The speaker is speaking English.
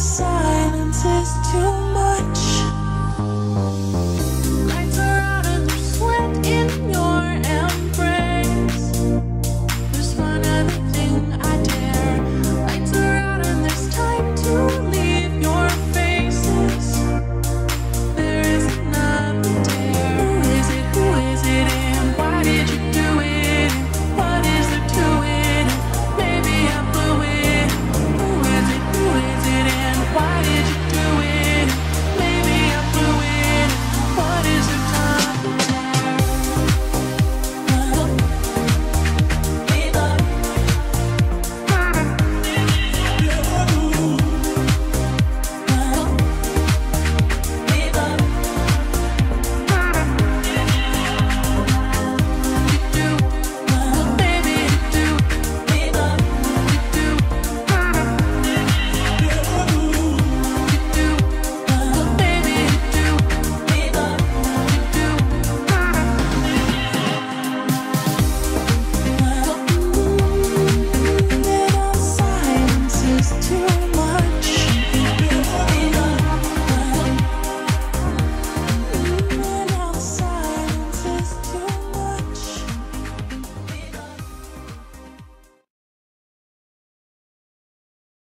silence is too much.